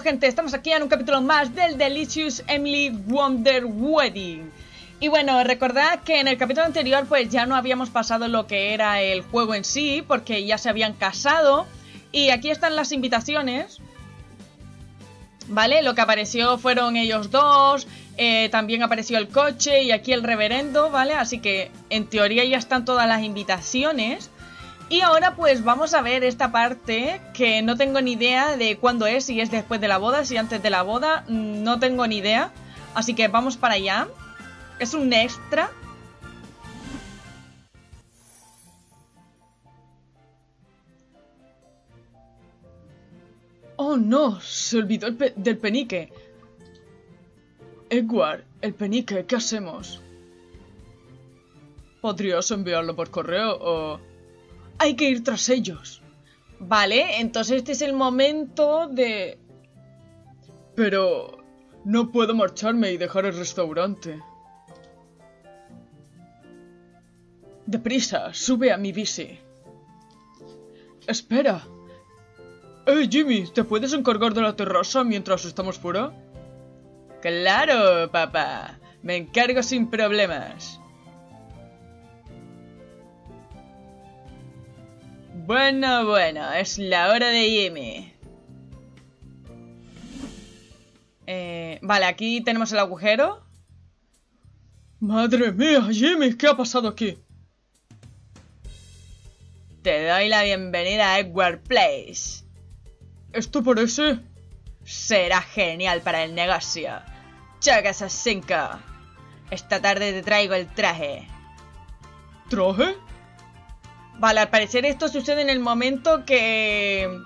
Hello gente, estamos aquí en un capítulo más del Delicious Emily Wonder Wedding. Y bueno, recordad que en el capítulo anterior pues ya no habíamos pasado lo que era el juego en sí, porque ya se habían casado. Y aquí están las invitaciones, ¿vale? Lo que apareció fueron ellos dos, también apareció el coche y aquí el reverendo, ¿vale? Así que en teoría ya están todas las invitaciones. Y ahora pues vamos a ver esta parte que no tengo ni idea de cuándo es, si es después de la boda, si antes de la boda, no tengo ni idea. Así que vamos para allá. Es un extra. Oh no, se olvidó del penique. Edward, el penique, ¿qué hacemos? ¿Podrías enviarlo por correo o...? Hay que ir tras ellos. Vale, entonces este es el momento de... Pero... no puedo marcharme y dejar el restaurante. Deprisa, sube a mi bici. Espera. Hey Jimmy, ¿te puedes encargar de la terraza mientras estamos fuera? Claro, papá. Me encargo sin problemas. Bueno, bueno, es la hora de Jimmy. Vale, aquí tenemos el agujero. Madre mía, Jimmy, ¿qué ha pasado aquí? Te doy la bienvenida a Edward's Place. ¿Esto parece? Será genial para el negocio. Chocas a 5. Esta tarde te traigo el traje. ¿Traje? Vale, al parecer esto sucede en el momento que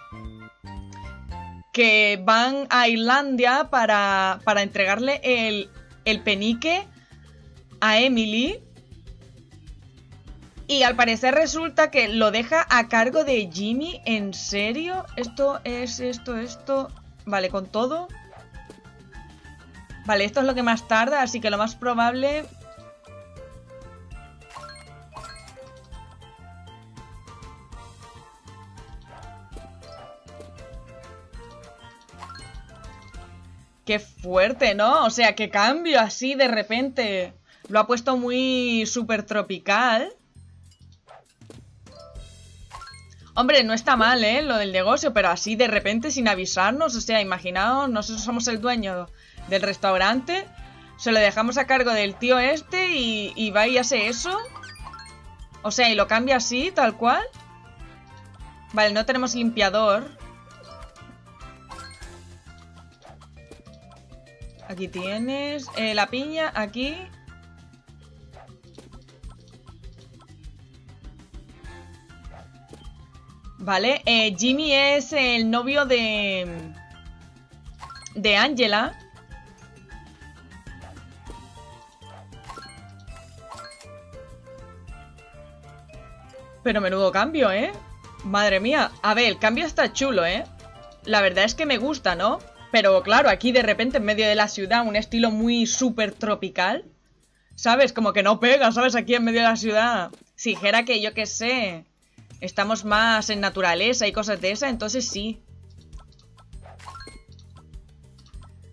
van a Islandia para entregarle el penique a Emily. Y al parecer resulta que lo deja a cargo de Jimmy. ¿En serio? Esto. Vale, con todo. Vale, esto es lo que más tarda, así que lo más probable... Qué fuerte, ¿no? O sea, qué cambio así de repente. Lo ha puesto muy súper tropical. Hombre, no está mal, ¿eh? Lo del negocio, pero así de repente sin avisarnos. O sea, imaginaos, nosotros somos el dueño del restaurante. Se lo dejamos a cargo del tío este y va y hace eso. O sea, y lo cambia así, tal cual. Vale, no tenemos limpiador. Aquí tienes la piña, aquí. Vale, Jimmy es el novio de Angela. Pero menudo cambio, ¿eh? Madre mía. A ver, el cambio está chulo, ¿eh? La verdad es que me gusta, ¿no? Pero claro, aquí de repente en medio de la ciudad, un estilo muy súper tropical, ¿sabes? Como que no pega, ¿sabes? Aquí en medio de la ciudad. Si dijera que yo qué sé, estamos más en naturaleza y cosas de esa, entonces sí.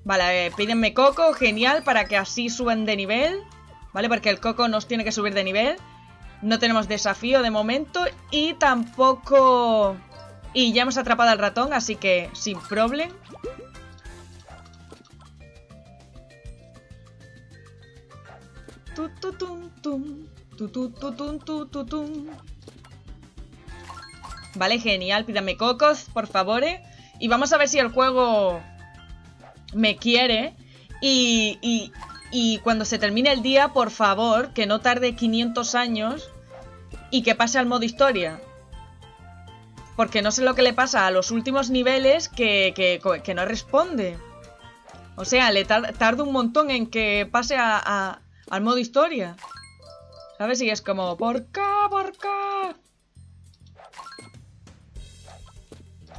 Vale, pídenme coco, genial, para que así suban de nivel, ¿vale? Porque el coco nos tiene que subir de nivel. No tenemos desafío de momento y tampoco... Y ya hemos atrapado al ratón, así que sin problema. Vale, genial, pídame cocos, por favor. Y vamos a ver si el juego me quiere. Y cuando se termine el día, por favor, que no tarde 500 años y que pase al modo historia. Porque no sé lo que le pasa a los últimos niveles que no responde. O sea, le tarda un montón en que pase al modo historia. ¿Sabes? Y es como... ¿Por qué?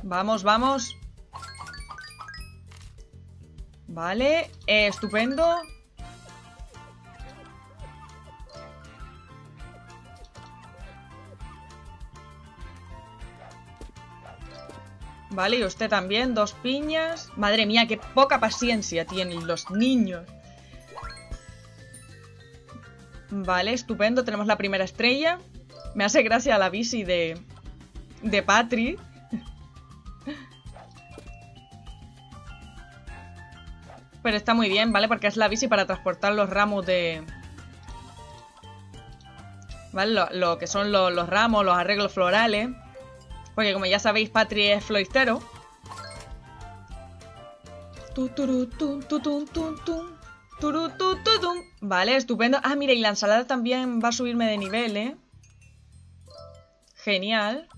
Vamos, vamos. Vale, estupendo. Vale, y usted también, 2 piñas. Madre mía, qué poca paciencia tienen los niños. Vale, estupendo, tenemos la primera estrella. Me hace gracia la bici de Patri. Pero está muy bien, ¿vale? Porque es la bici para transportar los ramos de... ¿Vale? Lo que son los ramos, los arreglos florales. Porque como ya sabéis, Patri es floristero. Vale, estupendo. Ah, mira, y la ensalada también va a subirme de nivel, ¿eh? Genial.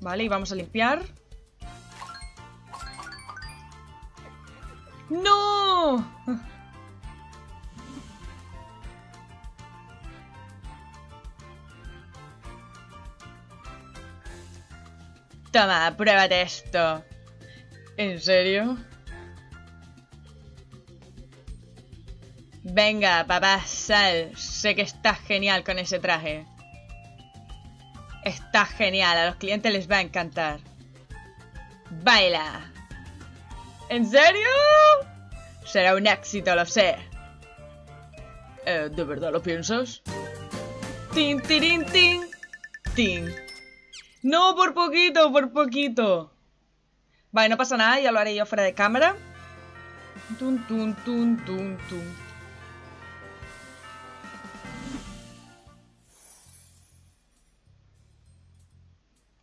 Vale, y vamos a limpiar. ¡No! Toma, pruébate esto. ¿En serio? Venga, papá, sal. Sé que estás genial con ese traje. Está genial, a los clientes les va a encantar. ¡Baila! ¿En serio? Será un éxito, lo sé. ¿De verdad lo piensas? ¡Tin, tirín, tin! ¡Tin! ¡No, por poquito, por poquito! Vale, no pasa nada, ya lo haré yo fuera de cámara. ¡Tun, tun, tun, tun, tun!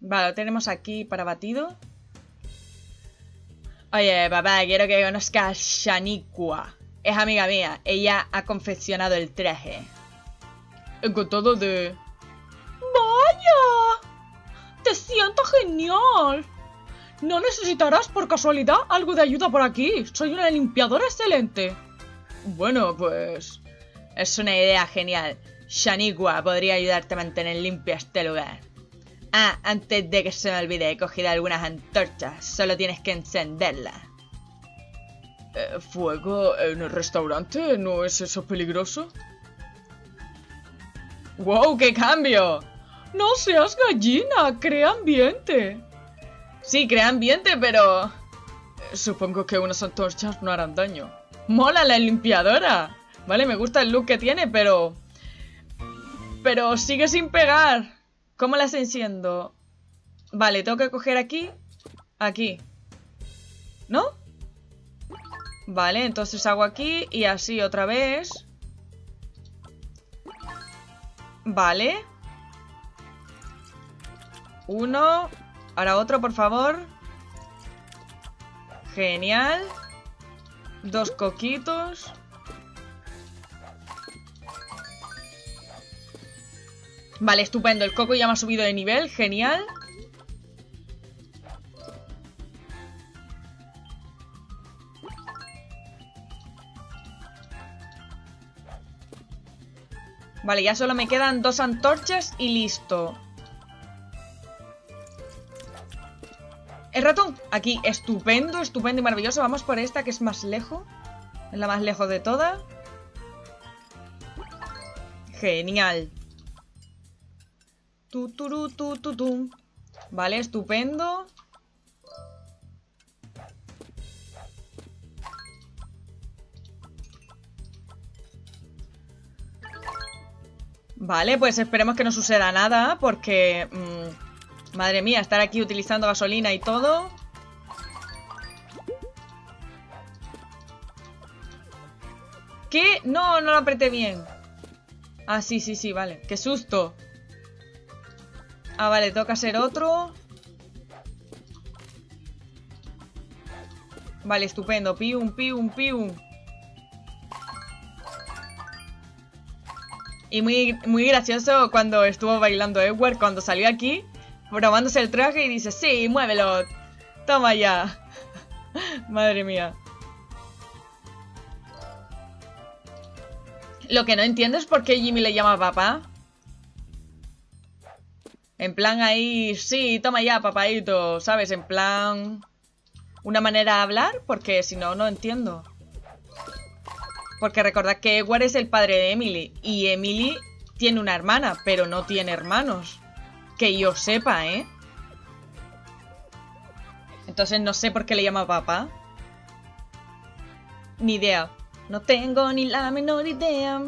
Vale, lo tenemos aquí para batido. Oye, papá, quiero que conozcas a Shaniqua. Es amiga mía. Ella ha confeccionado el traje. Encantado de... ¡Vaya! ¡Te siento genial! ¿No necesitarás por casualidad algo de ayuda por aquí? Soy una limpiadora excelente. Bueno, pues... Es una idea genial. Shaniqua podría ayudarte a mantener limpio este lugar. Ah, antes de que se me olvide, he cogido algunas antorchas. Solo tienes que encenderlas. ¿Fuego en el restaurante? ¿No es eso peligroso? ¡Wow, qué cambio! ¡No seas gallina! ¡Crea ambiente! Sí, crea ambiente, pero... Supongo que unas antorchas no harán daño. ¡Mola la limpiadora! Vale, me gusta el look que tiene, pero... Pero sigue sin pegar. ¿Cómo las enciendo? Vale, tengo que coger aquí. Aquí. ¿No? Vale, entonces hago aquí y así otra vez. Vale. 1. Ahora otro, por favor. Genial. 2 coquitos. Vale, estupendo. El coco ya me ha subido de nivel. Genial. Vale, ya solo me quedan 2 antorchas y listo. El ratón. Aquí. Estupendo, estupendo y maravilloso. Vamos por esta que es más lejos. Es la más lejos de todas. Genial. Vale, estupendo. Vale, pues esperemos que no suceda nada porque... madre mía, estar aquí utilizando gasolina y todo. ¿Qué? No, no lo apreté bien. Ah, sí, sí, sí, vale. ¡Qué susto! Ah, vale, toca hacer otro. Vale, estupendo. Pium, pium, pium. Y muy, muy gracioso cuando estuvo bailando Edward, cuando salió aquí, probándose el traje y dice, sí, muévelo. Toma ya. Madre mía. Lo que no entiendo es por qué Jimmy le llama papá. En plan ahí, sí, toma ya, papaito, ¿sabes? En plan, una manera de hablar, porque si no, no entiendo. Porque recordad que Edward es el padre de Emily, y Emily tiene una hermana, pero no tiene hermanos. Que yo sepa, ¿eh? Entonces no sé por qué le llama papá. Ni idea. No tengo ni la menor idea.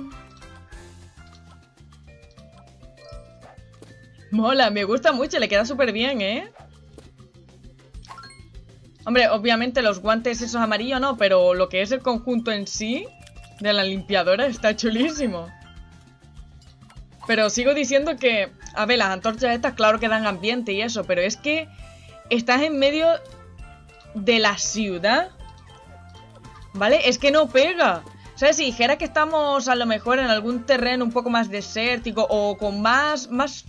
Mola, me gusta mucho, le queda súper bien, ¿eh? Hombre, obviamente los guantes esos amarillos no, pero lo que es el conjunto en sí de la limpiadora está chulísimo. Pero sigo diciendo que, a ver, las antorchas estas claro que dan ambiente y eso, pero es que estás en medio de la ciudad, ¿vale? Es que no pega. O sea, si dijera que estamos a lo mejor en algún terreno un poco más desértico o con más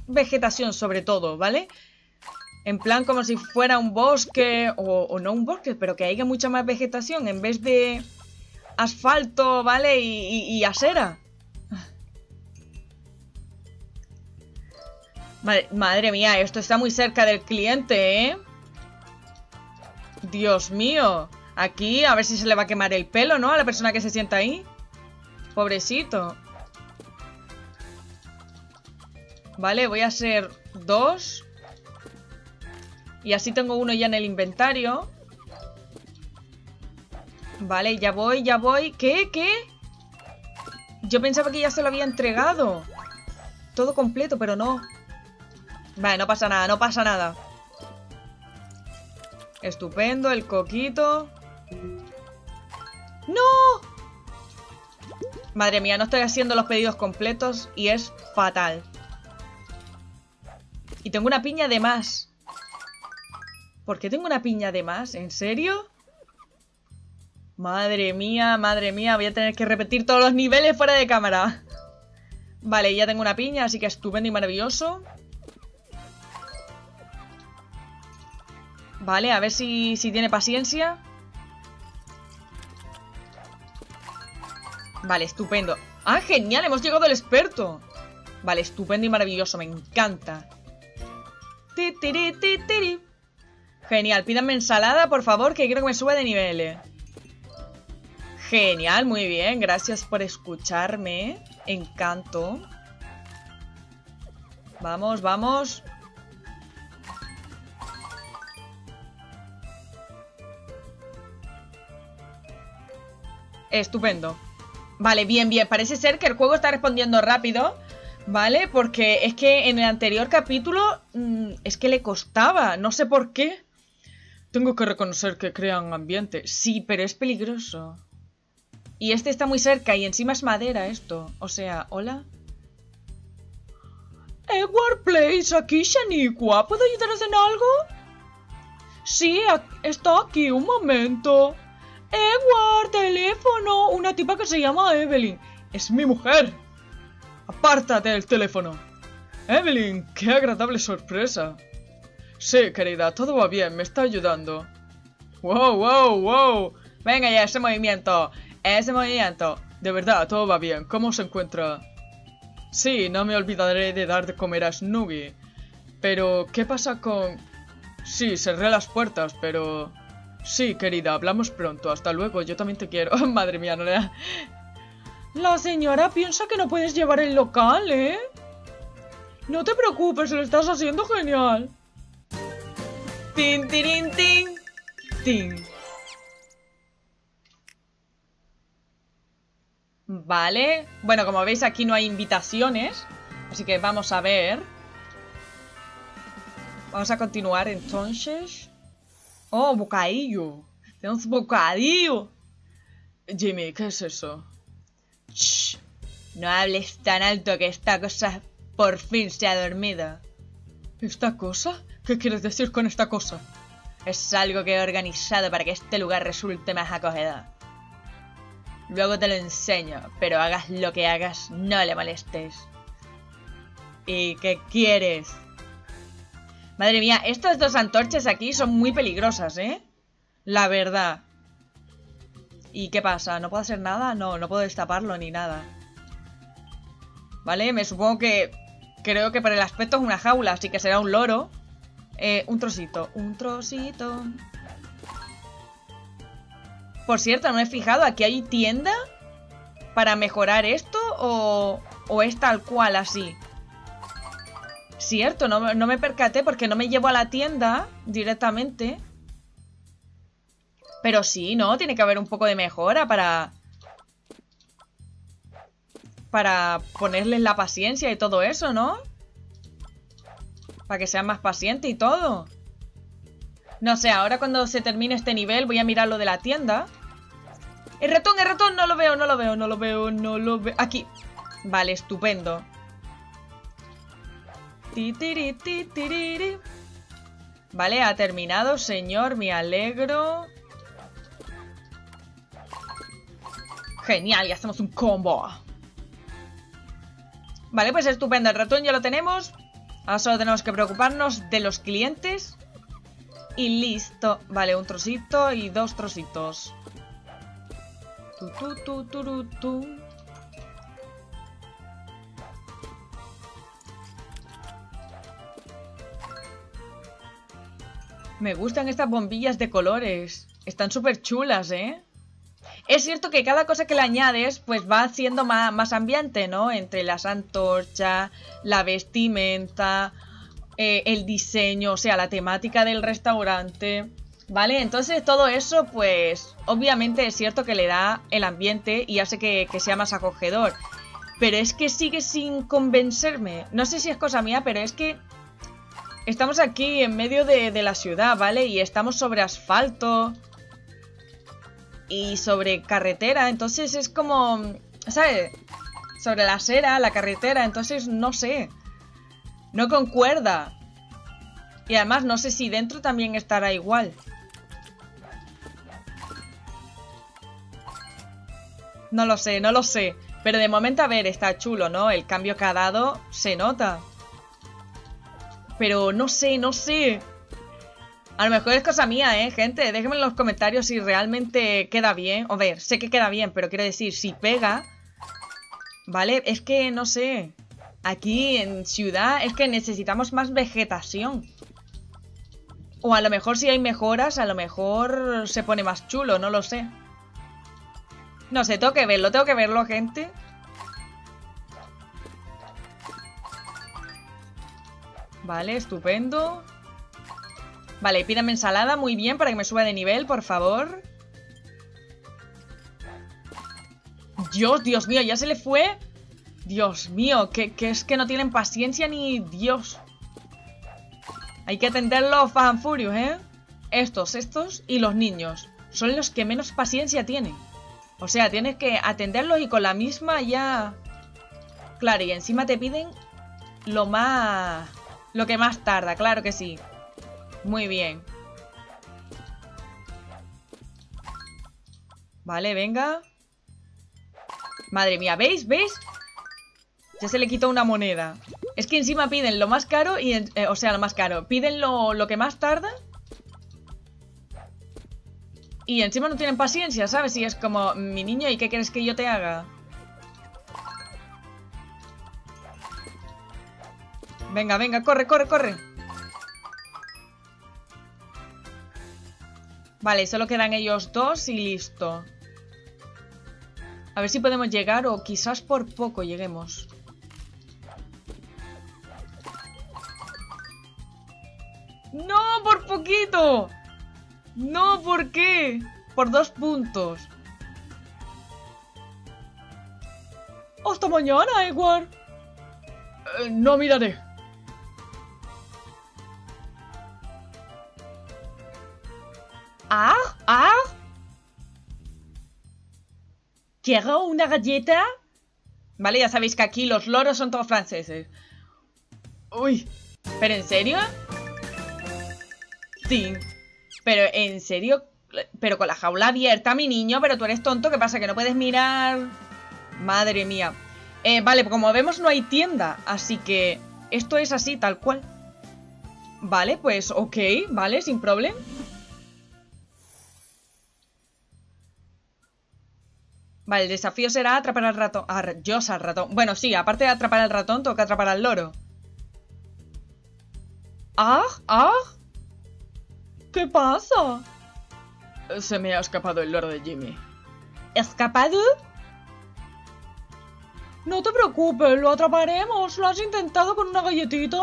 vegetación sobre todo, ¿vale? En plan como si fuera un bosque o no un bosque, pero que haya mucha más vegetación en vez de asfalto, ¿vale? Y acera. Madre mía, esto está muy cerca del cliente, ¿eh? Dios mío. Aquí, a ver si se le va a quemar el pelo, ¿no? A la persona que se sienta ahí. Pobrecito. Vale, voy a hacer dos. Y así tengo uno ya en el inventario. Vale, ya voy, ya voy. ¿Qué? ¿Qué? Yo pensaba que ya se lo había entregado. Todo completo, pero no. Vale, no pasa nada, no pasa nada. Estupendo, el coquito. ¡No! Madre mía, no estoy haciendo los pedidos completos y es fatal. Y tengo una piña de más. ¿Por qué tengo una piña de más? ¿En serio? Madre mía, voy a tener que repetir todos los niveles fuera de cámara. Vale, ya tengo una piña, así que estupendo y maravilloso. Vale, a ver si tiene paciencia. Vale, estupendo. ¡Ah, genial! ¡Hemos llegado al experto! Vale, estupendo y maravilloso. Me encanta. Genial. Pídanme ensalada, por favor, que quiero que me suba de nivel. Genial, muy bien. Gracias por escucharme. Encanto. Vamos, vamos. Estupendo. Vale, bien, bien. Parece ser que el juego está respondiendo rápido, ¿vale? Porque es que en el anterior capítulo es que le costaba, no sé por qué. Tengo que reconocer que crean ambiente. Sí, pero es peligroso. Y este está muy cerca y encima es madera esto. O sea, ¿hola? Edward's Place, aquí Shaniqua. ¿Puedo ayudaros en algo? Sí, está aquí, un momento. Edward, teléfono. Una tipa que se llama Evelyn. Es mi mujer. Apártate del teléfono. Evelyn, qué agradable sorpresa. Sí, querida, todo va bien, me está ayudando. Wow, wow, wow. Venga ya, ese movimiento. Ese movimiento. De verdad, todo va bien. ¿Cómo se encuentra? Sí, no me olvidaré de dar de comer a Snoopy. Pero, ¿qué pasa con...? Sí, cerré las puertas, pero... Sí, querida, hablamos pronto. Hasta luego, yo también te quiero. Madre mía, no le da... La señora piensa que no puedes llevar el local, ¿eh? No te preocupes, lo estás haciendo genial. Tin, tirin, tin. Tin. Vale. Bueno, como veis, aquí no hay invitaciones. Así que vamos a ver. Vamos a continuar entonces... Oh, bocadillo. Tenemos bocadillo. Jimmy, ¿qué es eso? Shh. No hables tan alto que esta cosa por fin se ha dormido. ¿Esta cosa? ¿Qué quieres decir con esta cosa? Es algo que he organizado para que este lugar resulte más acogedor. Luego te lo enseño, pero hagas lo que hagas, no le molestes. ¿Y qué quieres? Madre mía, estas dos antorchas aquí son muy peligrosas, ¿eh? La verdad. ¿Y qué pasa? ¿No puedo hacer nada? No, no puedo destaparlo ni nada. Vale, me supongo que... Creo que para el aspecto es una jaula, así que será un loro. Un trocito, un trocito. Por cierto, no me he fijado, ¿aquí hay tienda para mejorar esto? o es tal cual así. Cierto, no me percaté porque no me llevo a la tienda directamente. Pero sí, ¿no? Tiene que haber un poco de mejora para ponerles la paciencia y todo eso, ¿no? Para que sean más pacientes y todo. No sé, ahora cuando se termine este nivel voy a mirar lo de la tienda. El ratón, no lo veo. Aquí. Vale, estupendo. Vale, ha terminado, señor, me alegro. Genial, ya hacemos un combo. Vale, pues estupendo, el ratón ya lo tenemos. Ahora solo tenemos que preocuparnos de los clientes. Y listo. Vale, un trocito y dos trocitos. Me gustan estas bombillas de colores. Están súper chulas, ¿eh? Es cierto que cada cosa que le añades pues va haciendo más ambiente, ¿no? Entre las antorchas, la vestimenta, el diseño, o sea, la temática del restaurante, ¿vale? Entonces todo eso pues obviamente es cierto que le da el ambiente y hace que sea más acogedor. Pero es que sigue sin convencerme. No sé si es cosa mía, pero es que estamos aquí en medio de la ciudad, ¿vale? Y estamos sobre asfalto y sobre carretera, entonces es como, ¿sabes? Sobre la acera, la carretera, entonces no sé. No concuerda. Y además no sé si dentro también estará igual. No lo sé, no lo sé. Pero de momento, a ver, está chulo, ¿no? El cambio que ha dado se nota. Pero no sé, no sé. A lo mejor es cosa mía, gente. Déjenme en los comentarios si realmente queda bien. A ver, sé que queda bien, pero quiero decir, si pega, ¿vale? Es que, no sé. Aquí en ciudad es que necesitamos más vegetación. O a lo mejor si hay mejoras, a lo mejor se pone más chulo, no lo sé. No sé, tengo que verlo, gente. Vale, estupendo. Vale, pídame ensalada, muy bien, para que me suba de nivel, por favor. Dios, Dios mío, ya se le fue. Dios mío, que es que no tienen paciencia ni Dios. Hay que atenderlos, Fast and Furious, ¿eh? Estos y los niños son los que menos paciencia tienen. O sea, tienes que atenderlos y con la misma ya... Claro, y encima te piden lo más... Lo que más tarda, claro que sí. Muy bien. Vale, venga. Madre mía, ¿veis? ¿Veis? Ya se le quitó una moneda. Es que encima piden lo más caro y... lo más caro. Piden lo que más tarda. Y encima no tienen paciencia, ¿sabes? Y es como, mi niño, ¿y qué quieres que yo te haga? Venga, venga, corre, corre, corre. Vale, solo quedan ellos dos y listo. A ver si podemos llegar o quizás por poco lleguemos. ¡No, por poquito! ¡No, por qué! Por 2 puntos. ¡Hasta mañana, Edward! No miraré. ¿Quiero una galleta? Vale, ya sabéis que aquí los loros son todos franceses. Uy, ¿pero en serio? Sí. Pero en serio, pero con la jaula abierta, mi niño. Pero tú eres tonto, ¿qué pasa? ¿Que no puedes mirar? Madre mía. Vale, como vemos no hay tienda, así que esto es así, tal cual. Vale, pues ok, vale, sin problema. Vale, el desafío será atrapar al ratón. Dios, al ratón. Bueno, sí, aparte de atrapar al ratón, toca atrapar al loro. ¿Qué pasa? Se me ha escapado el loro de Jimmy. ¿Escapado? No te preocupes, lo atraparemos. ¿Lo has intentado con una galletita?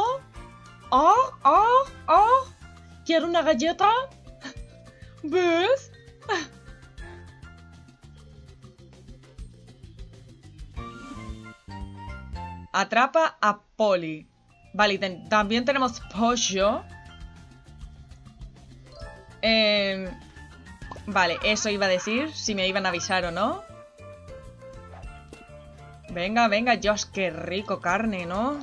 ¿Quieres una galleta? ¿Ves? Atrapa a Poli. Vale, y también tenemos pollo. Vale, eso iba a decir, si me iban a avisar o no. Venga, venga, Dios, qué rico carne, ¿no?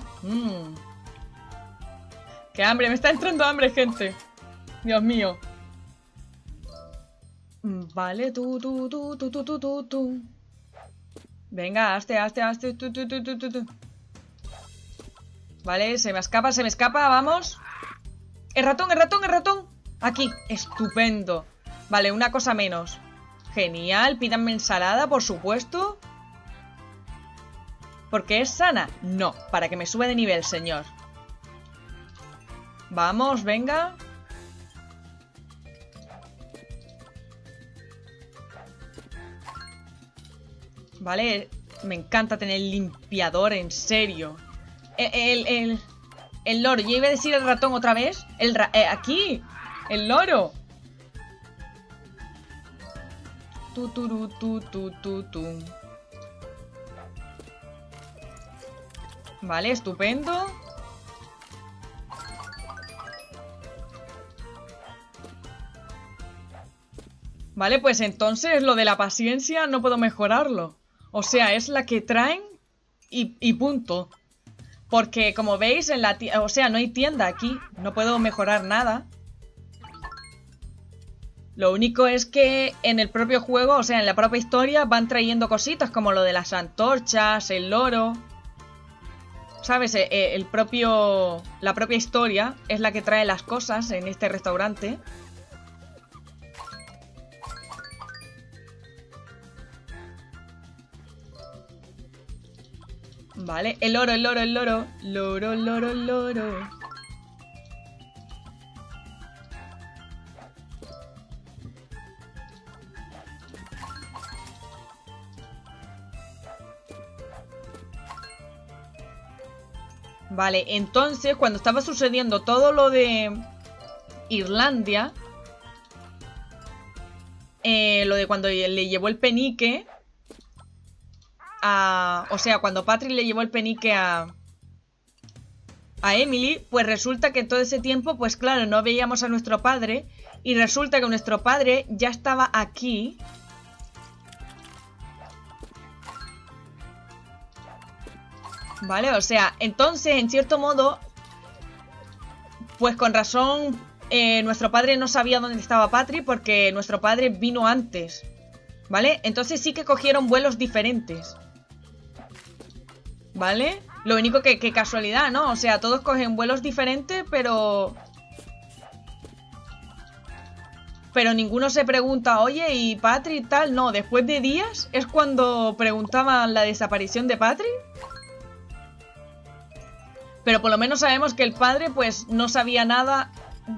¡Qué hambre! Me está entrando hambre, gente. Dios mío. Vale, tú. Venga, hazte, tú. Vale, se me escapa, vamos. El ratón. Aquí, estupendo. Vale, una cosa menos. Genial, pídanme ensalada, por supuesto. ¿Porque es sana? No, para que me sube de nivel, señor. Vamos, venga. Vale, me encanta tener limpiador, en serio. El loro, yo iba a decir el ratón otra vez. Aquí, el loro. Tu. Vale, estupendo. Vale, pues entonces lo de la paciencia no puedo mejorarlo. O sea, es la que traen y punto. Porque como veis, en la tienda, o sea, no hay tienda aquí. No puedo mejorar nada. Lo único es que en el propio juego, o sea, en la propia historia, van trayendo cositas como lo de las antorchas, el loro... ¿Sabes? La propia historia es la que trae las cosas en este restaurante. Vale, el loro. Loro. Vale, entonces cuando estaba sucediendo todo lo de Islandia, lo de cuando le llevó el penique a... O sea, cuando Patri le llevó el penique a Emily, pues resulta que todo ese tiempo, pues claro, no veíamos a nuestro padre. Y resulta que nuestro padre ya estaba aquí. Vale, o sea, entonces, en cierto modo, pues con razón, nuestro padre no sabía dónde estaba Patri, porque nuestro padre vino antes, ¿vale? Entonces sí que cogieron vuelos diferentes, ¿vale? Lo único que casualidad, ¿no? O sea, todos cogen vuelos diferentes, pero ninguno se pregunta, oye, ¿y Patri y tal? No, después de días es cuando preguntaban la desaparición de Patri. Pero por lo menos sabemos que el padre pues no sabía nada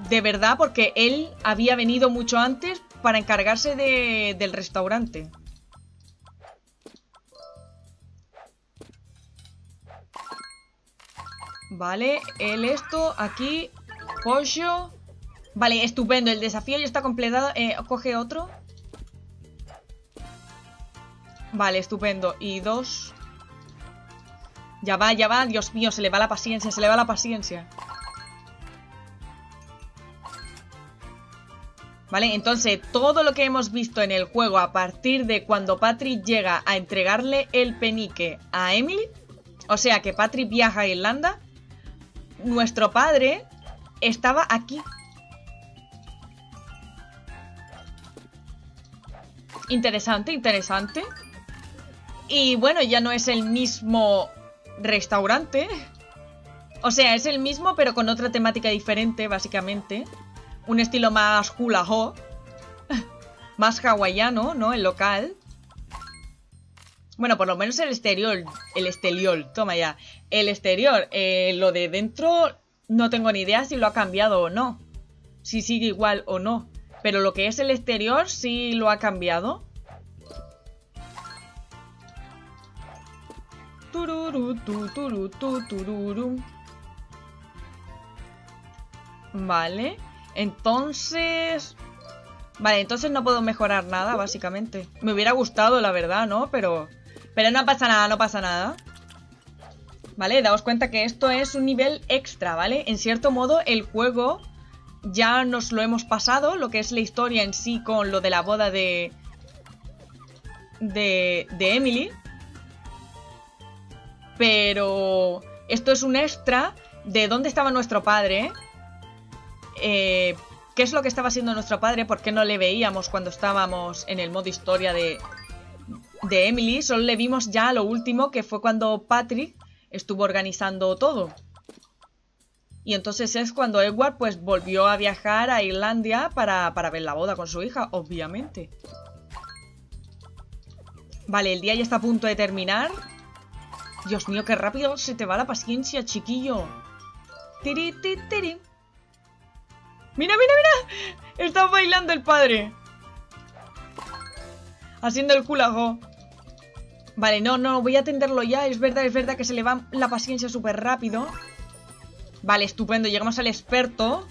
de verdad, porque él había venido mucho antes para encargarse del restaurante. Vale, aquí, pollo. Vale, estupendo, el desafío ya está completado. Coge otro. Vale, estupendo, y dos... Ya va, Dios mío, se le va la paciencia. Vale, entonces, todo lo que hemos visto en el juego a partir de cuando Patri llega a entregarle el penique a Emily, o sea que Patri viaja a Irlanda, nuestro padre estaba aquí. Interesante. Y bueno, ya no es el mismo... restaurante. O sea, es el mismo, pero con otra temática diferente, básicamente. Un estilo más hula ho. Más hawaiano, ¿no? El local. Bueno, por lo menos el exterior. Toma ya. El exterior. Lo de dentro no tengo ni idea si lo ha cambiado o no. Si sigue igual o no. Pero lo que es el exterior sí lo ha cambiado. Vale, entonces... Vale, entonces no puedo mejorar nada, básicamente. Me hubiera gustado, la verdad, ¿no? Pero no pasa nada, no pasa nada. Vale, daos cuenta que esto es un nivel extra, ¿vale? En cierto modo, el juego ya nos lo hemos pasado, lo que es la historia en sí con lo de la boda de Emily. Pero esto es un extra de dónde estaba nuestro padre. ¿Qué es lo que estaba haciendo nuestro padre? ¿Por qué no le veíamos cuando estábamos en el modo historia de Emily? Solo le vimos ya a lo último, que fue cuando Patrick estuvo organizando todo. Y entonces es cuando Edward pues volvió a viajar a Islandia para ver la boda con su hija, obviamente. Vale, el día ya está a punto de terminar. Dios mío, qué rápido se te va la paciencia, chiquillo. Tiri, tiri, tiri. ¡Mira, mira, mira! Está bailando el padre. Haciendo el culajo. Vale, no, no, voy a atenderlo ya. Es verdad que se le va la paciencia súper rápido. Vale, estupendo, llegamos al experto.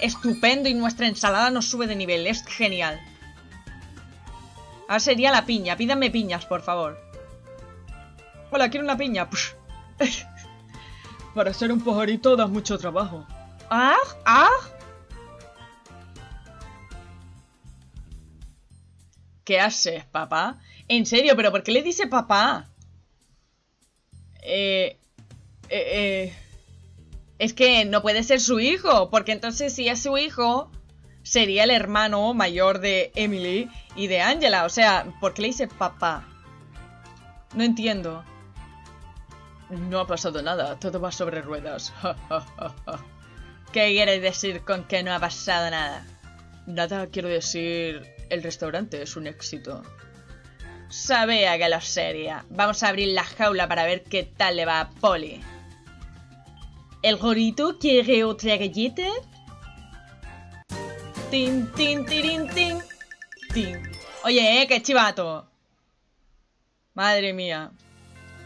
Estupendo, y nuestra ensalada nos sube de nivel, es genial. Ahora sería la piña, pídanme piñas, por favor. Hola, quiero una piña. Para ser un pajarito das mucho trabajo. ¡Ah! ¡Ah! ¿Qué haces, papá? En serio, ¿pero por qué le dice papá? Es que no puede ser su hijo, porque entonces si es su hijo... sería el hermano mayor de Emily y de Angela. O sea, ¿por qué le dice papá? No entiendo. No ha pasado nada. Todo va sobre ruedas. ¿Qué quieres decir con que no ha pasado nada? Nada, quiero decir... el restaurante es un éxito. Sabía que lo sería. Vamos a abrir la jaula para ver qué tal le va a Poli. ¿El gorito quiere otra galleta? Tin, tin, tirin, tin, tin. Oye, qué chivato. Madre mía.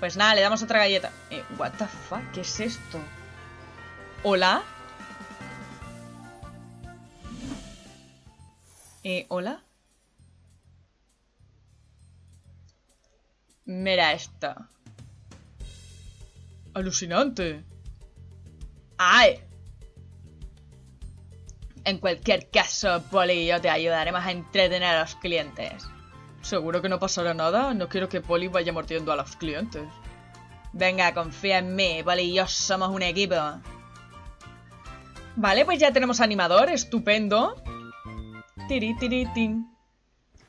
Pues nada, le damos otra galleta. What the fuck, ¿qué es esto? ¿Hola? ¿Hola? Mira esta. Alucinante. ¡Ay! En cualquier caso, Poli y yo te ayudaremos a entretener a los clientes. Seguro que no pasará nada. No quiero que Poli vaya mordiendo a los clientes. Venga, confía en mí. Poli y yo somos un equipo. Vale, pues ya tenemos animador. Estupendo. Tiri, tiri, tin.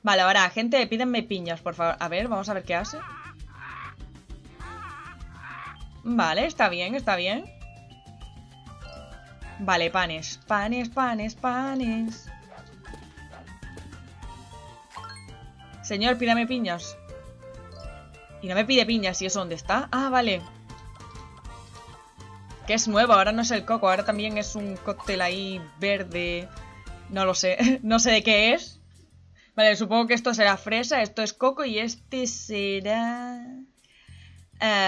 Vale, ahora, gente, pídanme piñas, por favor. A ver, vamos a ver qué hace. Vale, está bien, está bien. Vale, panes, panes, panes, panes. Señor, pídame piñas. Y no me pide piñas, ¿y eso dónde está? Ah, vale. Que es nuevo, ahora no es el coco. Ahora también es un cóctel ahí verde. No lo sé, no sé de qué es. Vale, supongo que esto será fresa, esto es coco y este será...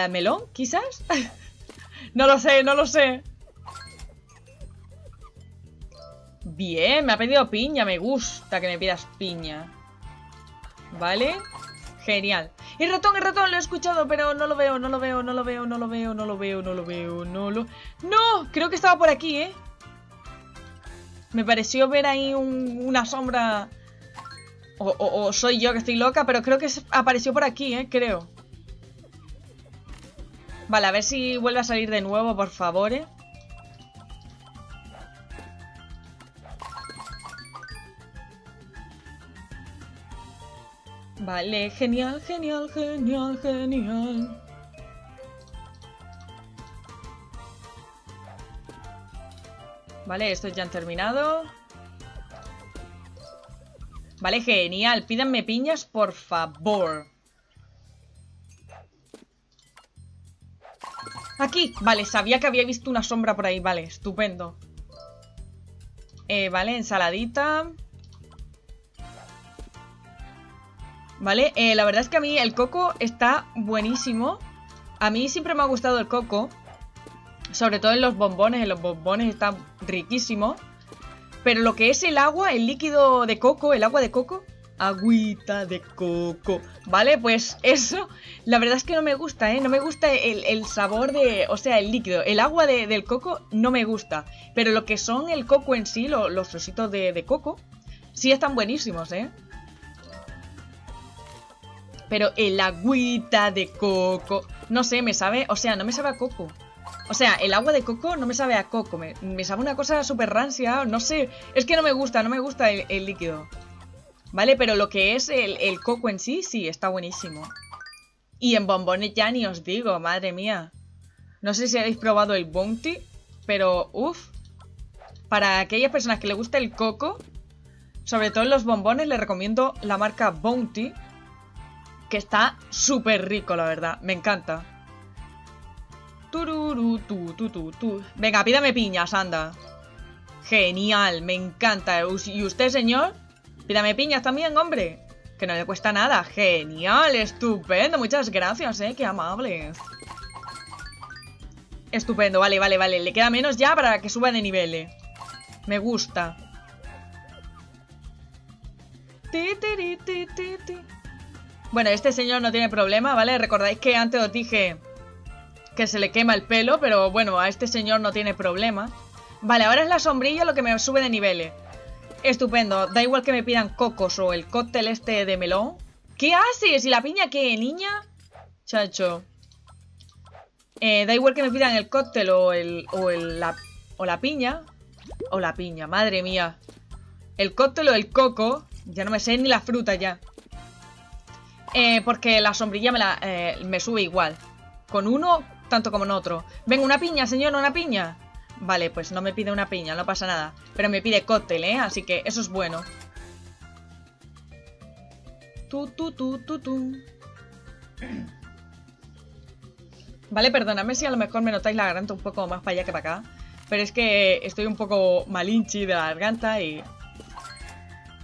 melón, quizás. No lo sé, no lo sé. Bien, me ha pedido piña, me gusta que me pidas piña. Vale, genial. El ratón, lo he escuchado, pero no lo veo, no lo veo, no lo veo, no lo veo, no lo veo, no lo veo, no lo... ¡No! Creo que estaba por aquí, ¿eh? Me pareció ver ahí una sombra... O soy yo que estoy loca, pero creo que apareció por aquí, ¿eh? Creo. Vale, a ver si vuelve a salir de nuevo, por favor, ¿eh? Vale, genial, genial, genial, genial. Vale, estos ya han terminado. Vale, genial. Pídanme piñas, por favor. Aquí. Vale, sabía que había visto una sombra por ahí. Vale, estupendo. Vale, ensaladita. ¿vale? La verdad es que a mí el coco está buenísimo. A mí siempre me ha gustado el coco. Sobre todo en los bombones. En los bombones está riquísimo. Pero lo que es el agua, el líquido de coco, el agua de coco, agüita de coco, ¿vale? Pues eso, la verdad es que no me gusta, ¿eh? No me gusta el sabor de, o sea, el líquido, el agua del coco no me gusta. Pero lo que son el coco en sí, los ositos de coco, sí están buenísimos, ¿eh? Pero el agüita de coco, no sé, me sabe, o sea, no me sabe a coco. O sea, el agua de coco no me sabe a coco, me sabe una cosa súper rancia, no sé. Es que no me gusta el líquido. ¿Vale? Pero lo que es el coco en sí, sí, está buenísimo. Y en bombones ya ni os digo, madre mía. No sé si habéis probado el Bounty, pero uff. Para aquellas personas que les gusta el coco, sobre todo en los bombones, les recomiendo la marca Bounty, que está súper rico, la verdad. Me encanta. Venga, pídame piñas, anda. Genial, me encanta. ¿Y usted, señor? Pídame piñas también, hombre. Que no le cuesta nada. Genial, estupendo. Muchas gracias, qué amables. Estupendo, vale. Le queda menos ya para que suba de nivel, Me gusta. Bueno, este señor no tiene problema, ¿vale? Recordáis que antes os dije que se le quema el pelo, pero bueno, a este señor no tiene problema. Vale, ahora es la sombrilla lo que me sube de nivel, Estupendo, da igual que me pidan cocos o el cóctel este de melón. ¿Qué haces? ¿Y la piña qué, niña? Chacho. Da igual que me pidan el cóctel o la piña, madre mía. El cóctel o el coco, ya no me sé ni la fruta ya. Porque la sombrilla me sube igual. Con uno, tanto como en otro. Venga, una piña, señor, una piña. Vale, pues no me pide una piña, no pasa nada. Pero me pide cóctel, así que eso es bueno. Vale, perdonadme si a lo mejor me notáis la garganta un poco más para allá que para acá, pero es que estoy un poco malinchi de la garganta y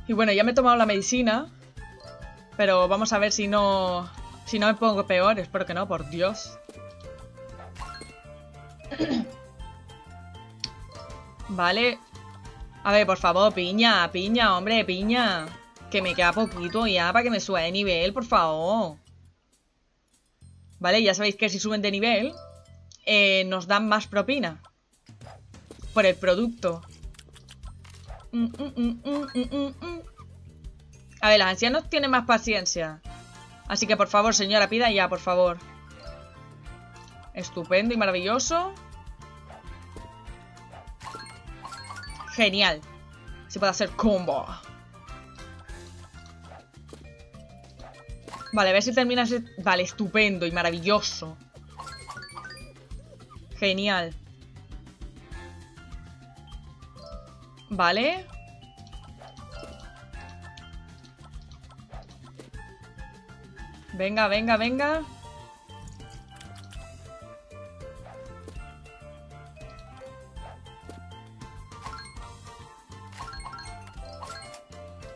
bueno, ya me he tomado la medicina, pero vamos a ver si no me pongo peor. Espero que no, por Dios. Vale. A ver, por favor, piña, piña, hombre, piña. Que me queda poquito ya para que me suba de nivel, por favor. Vale, ya sabéis que si suben de nivel, nos dan más propina por el producto. A ver, los ancianos tienen más paciencia. Así que, por favor, señora, pida ya, por favor. Estupendo y maravilloso. Genial. Se puede hacer combo. Vale, a ver si termina ese... Vale, estupendo y maravilloso. Genial. Vale. Venga, venga, venga.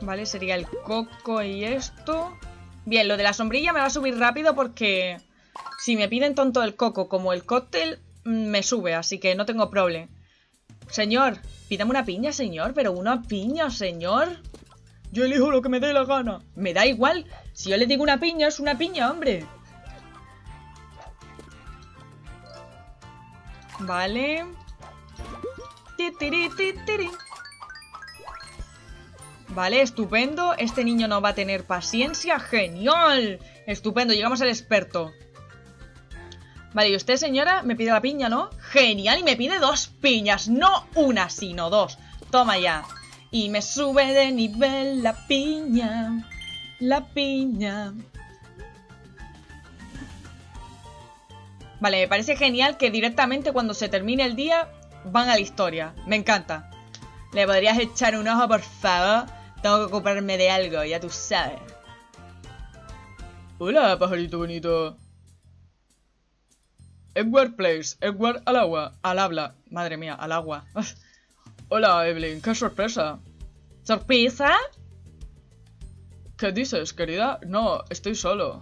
Vale, sería el coco y esto. Bien, lo de la sombrilla me va a subir rápido porque si me piden tanto el coco como el cóctel, me sube, así que no tengo problema. Señor, pídame una piña, señor, pero una piña, señor. Yo elijo lo que me dé la gana. Me da igual, si yo le digo una piña, es una piña, hombre. Vale. Vale, estupendo. Este niño no va a tener paciencia. ¡Genial! Estupendo, llegamos al experto. Vale, y usted, señora, me pide la piña, ¿no? ¡Genial! Y me pide dos piñas. No una, sino dos. Toma ya. Y me sube de nivel la piña. La piña. Vale, me parece genial que directamente cuando se termine el día van a la historia. Me encanta. ¿Le podrías echar un ojo, por favor? Tengo que ocuparme de algo, ya tú sabes. Hola, pajarito bonito. Edward's Place, Edward al agua, al habla. Madre mía, al agua. Hola, Evelyn, qué sorpresa. ¿Sorpresa? ¿Qué dices, querida? No, estoy solo.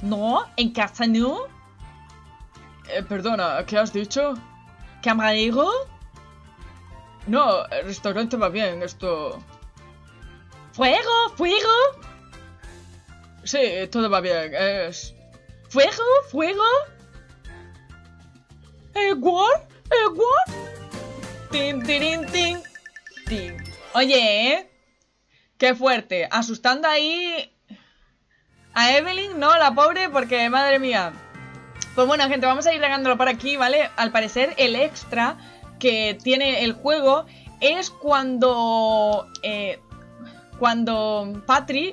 ¿No? ¿En casa no? Perdona, ¿qué has dicho? ¿Camarero? No, el restaurante va bien, esto... ¡Fuego! ¡Fuego! Sí, todo va bien, es... ¡Fuego! ¡Fuego! ¿Edward? ¿Edward? ¡Tin, tin, tin! ¡Tin! Oye, ¿eh? ¡Qué fuerte! Asustando ahí... a Evelyn, ¿no? La pobre, porque madre mía... Pues bueno, gente, vamos a ir regándolo por aquí, ¿vale? Al parecer, el extra que tiene el juego es cuando... cuando Patri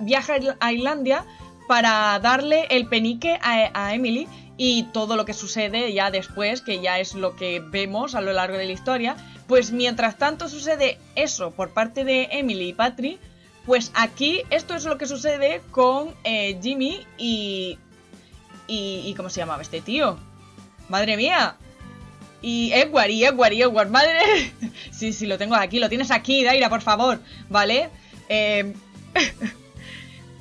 viaja a Islandia para darle el penique a Emily y todo lo que sucede ya después, que ya es lo que vemos a lo largo de la historia, pues mientras tanto sucede eso por parte de Emily y Patri, pues aquí esto es lo que sucede con Jimmy y ¿cómo se llamaba este tío? ¡Madre mía! Y Edward, madre. Sí, lo tengo aquí, lo tienes aquí, Daira, por favor, ¿vale?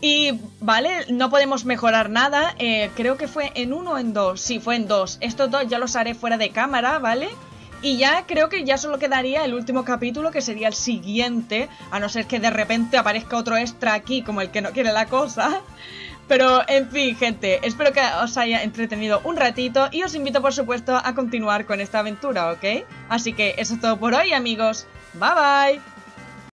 Y, ¿vale? No podemos mejorar nada, creo que fue en uno o en dos, sí, fue en dos. Estos dos ya los haré fuera de cámara, ¿vale? Y ya creo que ya solo quedaría el último capítulo, que sería el siguiente, a no ser que de repente aparezca otro extra aquí, como el que no quiere la cosa... Pero, en fin, gente, espero que os haya entretenido un ratito y os invito, por supuesto, a continuar con esta aventura, ¿ok? Así que eso es todo por hoy, amigos. Bye, bye.